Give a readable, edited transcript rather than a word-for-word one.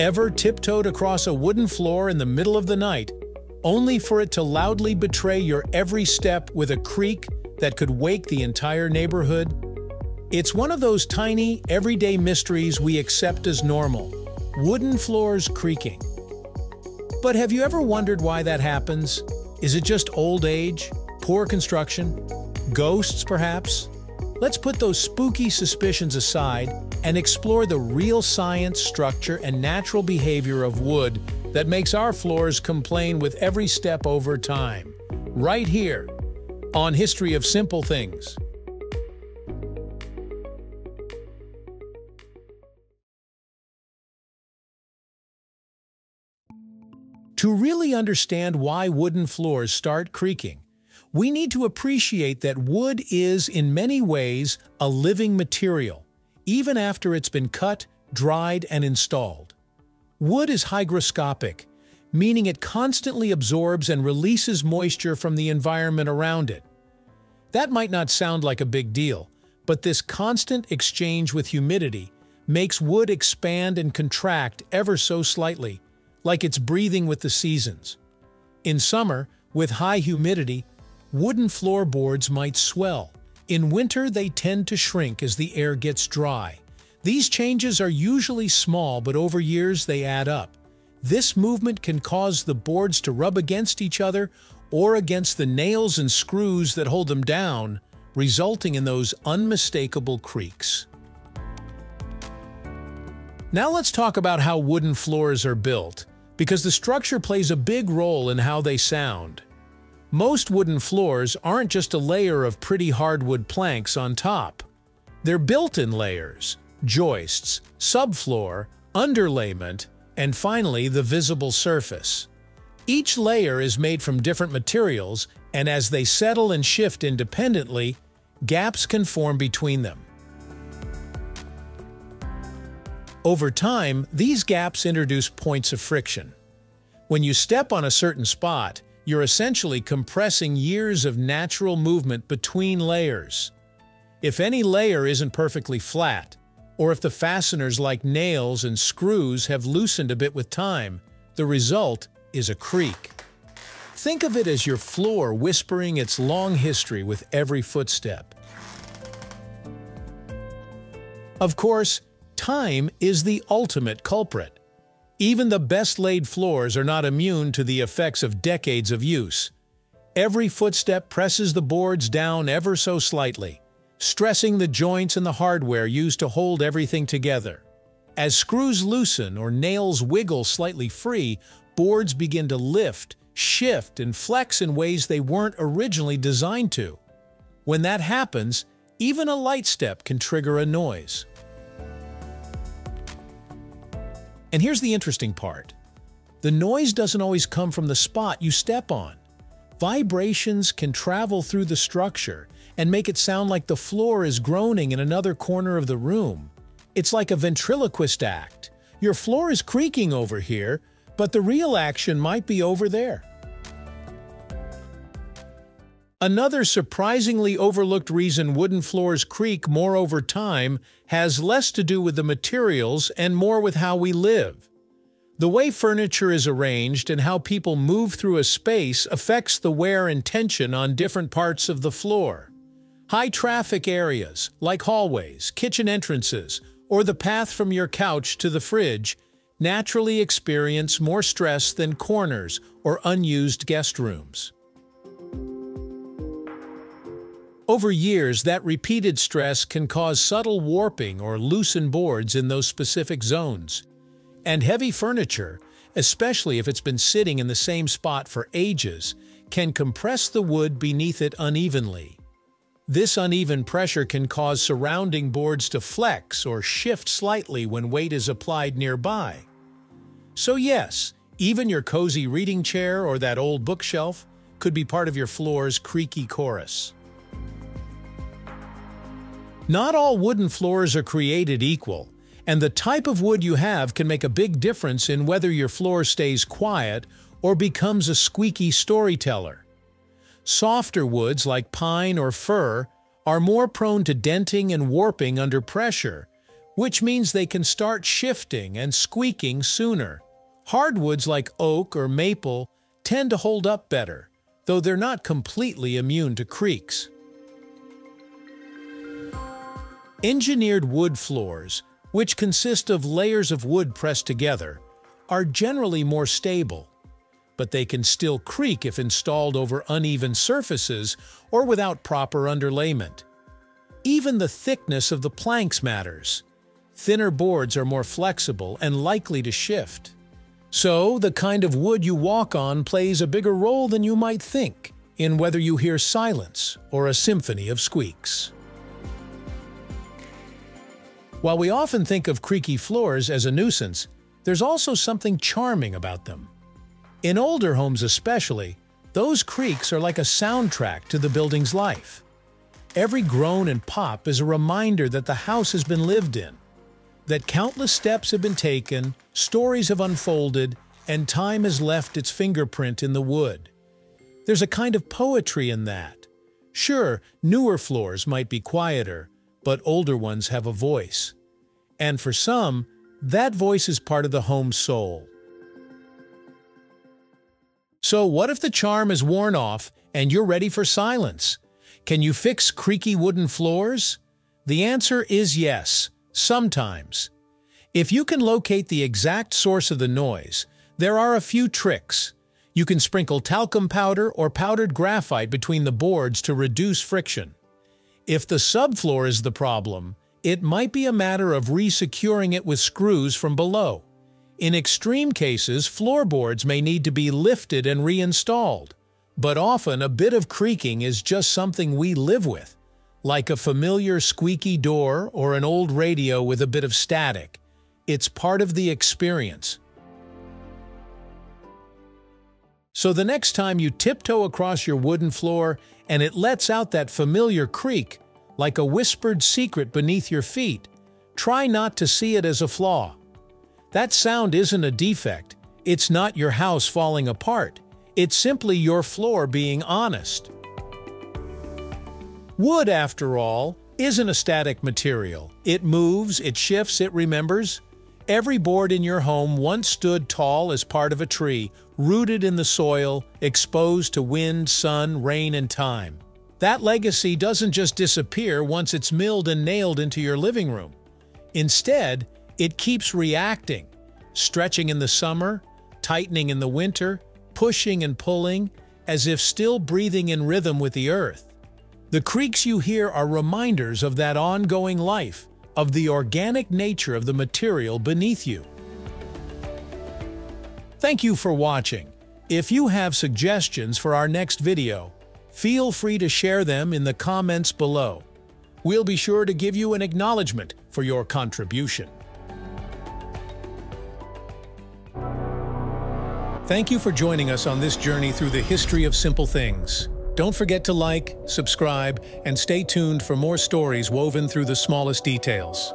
ever tiptoed across a wooden floor in the middle of the night, only for it to loudly betray your every step with a creak that could wake the entire neighborhood? It's one of those tiny, everyday mysteries we accept as normal, wooden floors creaking. But have you ever wondered why that happens? Is it just old age, poor construction, ghosts perhaps? Let's put those spooky suspicions aside and explore the real science, structure, and natural behavior of wood that makes our floors complain with every step over time, right here on History of Simple Things. To really understand why wooden floors start creaking, we need to appreciate that wood is, in many ways, a living material, even after it's been cut, dried, and installed. Wood is hygroscopic, meaning it constantly absorbs and releases moisture from the environment around it. That might not sound like a big deal, but this constant exchange with humidity makes wood expand and contract ever so slightly, like it's breathing with the seasons. In summer, with high humidity, wooden floorboards might swell. In winter, they tend to shrink as the air gets dry. These changes are usually small, but over years they add up. This movement can cause the boards to rub against each other or against the nails and screws that hold them down, resulting in those unmistakable creaks. Now let's talk about how wooden floors are built, because the structure plays a big role in how they sound. Most wooden floors aren't just a layer of pretty hardwood planks on top. They're built in layers, joists, subfloor, underlayment, and finally the visible surface. Each layer is made from different materials, and as they settle and shift independently, gaps can form between them. Over time, these gaps introduce points of friction. When you step on a certain spot, you're essentially compressing years of natural movement between layers. If any layer isn't perfectly flat, or if the fasteners like nails and screws have loosened a bit with time, the result is a creak. Think of it as your floor whispering its long history with every footstep. Of course, time is the ultimate culprit. Even the best-laid floors are not immune to the effects of decades of use. Every footstep presses the boards down ever so slightly, stressing the joints and the hardware used to hold everything together. As screws loosen or nails wiggle slightly free, boards begin to lift, shift, and flex in ways they weren't originally designed to. When that happens, even a light step can trigger a noise. And here's the interesting part. The noise doesn't always come from the spot you step on. Vibrations can travel through the structure and make it sound like the floor is groaning in another corner of the room. It's like a ventriloquist act. Your floor is creaking over here, but the real action might be over there. Another surprisingly overlooked reason wooden floors creak more over time has less to do with the materials and more with how we live. The way furniture is arranged and how people move through a space affects the wear and tension on different parts of the floor. High-traffic areas, like hallways, kitchen entrances, or the path from your couch to the fridge, naturally experience more stress than corners or unused guest rooms. Over years, that repeated stress can cause subtle warping or loosen boards in those specific zones. And heavy furniture, especially if it's been sitting in the same spot for ages, can compress the wood beneath it unevenly. This uneven pressure can cause surrounding boards to flex or shift slightly when weight is applied nearby. So yes, even your cozy reading chair or that old bookshelf could be part of your floor's creaky chorus. Not all wooden floors are created equal, and the type of wood you have can make a big difference in whether your floor stays quiet or becomes a squeaky storyteller. Softer woods like pine or fir are more prone to denting and warping under pressure, which means they can start shifting and squeaking sooner. Hardwoods like oak or maple tend to hold up better, though they're not completely immune to creaks. Engineered wood floors, which consist of layers of wood pressed together, are generally more stable, but they can still creak if installed over uneven surfaces or without proper underlayment. Even the thickness of the planks matters. Thinner boards are more flexible and likely to shift. So, the kind of wood you walk on plays a bigger role than you might think in whether you hear silence or a symphony of squeaks. While we often think of creaky floors as a nuisance, there's also something charming about them. In older homes especially, those creaks are like a soundtrack to the building's life. Every groan and pop is a reminder that the house has been lived in, that countless steps have been taken, stories have unfolded, and time has left its fingerprint in the wood. There's a kind of poetry in that. Sure, newer floors might be quieter, but older ones have a voice. And for some, that voice is part of the home's soul. So what if the charm is worn off and you're ready for silence? Can you fix creaky wooden floors? The answer is yes. Sometimes. If you can locate the exact source of the noise, there are a few tricks. You can sprinkle talcum powder or powdered graphite between the boards to reduce friction. If the subfloor is the problem, it might be a matter of re-securing it with screws from below. In extreme cases, floorboards may need to be lifted and reinstalled. But often, a bit of creaking is just something we live with, like a familiar squeaky door or an old radio with a bit of static. It's part of the experience. So the next time you tiptoe across your wooden floor and it lets out that familiar creak, like a whispered secret beneath your feet, try not to see it as a flaw. That sound isn't a defect. It's not your house falling apart. It's simply your floor being honest. Wood, after all, isn't a static material. It moves, it shifts, it remembers. Every board in your home once stood tall as part of a tree, rooted in the soil, exposed to wind, sun, rain, and time. That legacy doesn't just disappear once it's milled and nailed into your living room. Instead, it keeps reacting, stretching in the summer, tightening in the winter, pushing and pulling, as if still breathing in rhythm with the earth. The creaks you hear are reminders of that ongoing life, of the organic nature of the material beneath you. Thank you for watching. If you have suggestions for our next video, feel free to share them in the comments below. We'll be sure to give you an acknowledgement for your contribution. Thank you for joining us on this journey through the history of simple things. Don't forget to like, subscribe, and stay tuned for more stories woven through the smallest details.